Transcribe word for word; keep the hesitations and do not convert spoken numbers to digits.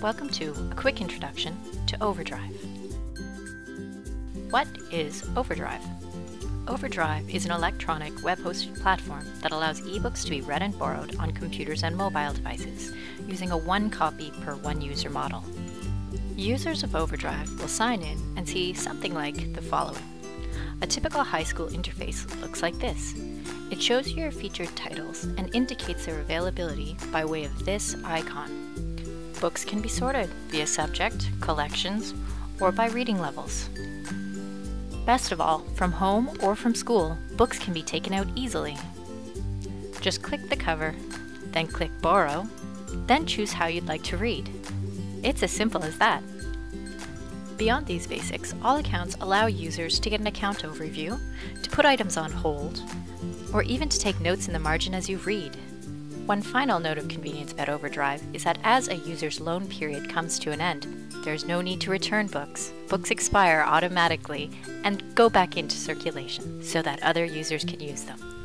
Welcome to a quick introduction to OverDrive. What is OverDrive? OverDrive is an electronic web-hosted platform that allows ebooks to be read and borrowed on computers and mobile devices using a one copy per one user model. Users of OverDrive will sign in and see something like the following. A typical high school interface looks like this. It shows you your featured titles and indicates their availability by way of this icon. Books can be sorted via subject, collections, or by reading levels. Best of all, from home or from school, books can be taken out easily. Just click the cover, then click Borrow, then choose how you'd like to read. It's as simple as that. Beyond these basics, all accounts allow users to get an account overview, to put items on hold, or even to take notes in the margin as you read. One final note of convenience about OverDrive is that as a user's loan period comes to an end, there's no need to return books. Books expire automatically and go back into circulation so that other users can use them.